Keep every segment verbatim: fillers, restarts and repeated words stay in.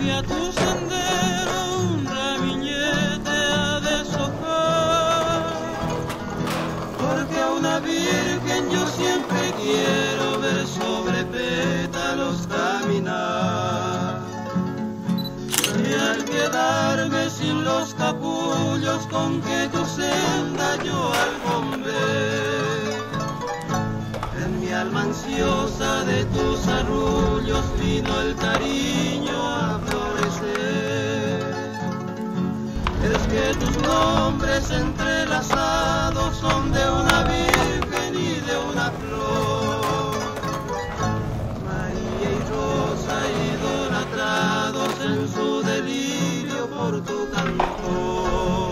y a tu sendero un ramillete ha de sojar, porque a una virgen yo siempre quiero ver sobre pétalos caminar, y al quedarme sin los capullos con que tu senda yo alfombré, en mi alma ansiosa de tus arrullos vino el cariño a florecer. Es que tus nombres entrelazados son de una virgen y de una flor, María y Rosa idolatrados en su delirio por tu cantor.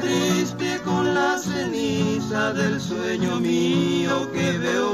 Triste con la ceniza del sueño mío que veo.